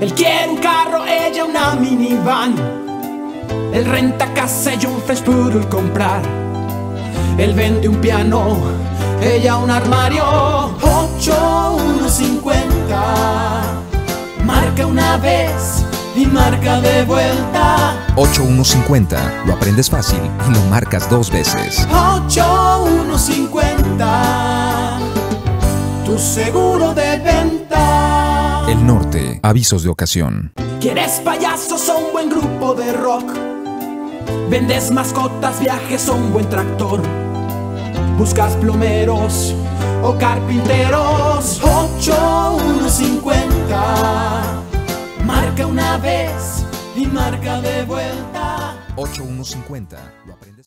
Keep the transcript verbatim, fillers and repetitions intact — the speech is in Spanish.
Él quiere un carro, ella una minivan. Él renta casa y un French Poodle comprar. Él vende un piano, ella un armario. Ocho uno cincuenta. Marca una vez y marca de vuelta. Ocho uno cincuenta. Lo aprendes fácil y lo marcas dos veces. Ocho uno cincuenta. Tu seguro de venta. El norte. Avisos de ocasión. ¿Quieres payasos o un buen grupo de rock? ¿Vendes mascotas, viajes o un buen tractor? ¿Buscas plomeros o carpinteros? ocho uno cincuenta. Marca una vez y marca de vuelta. ocho uno cincuenta. Lo aprendí.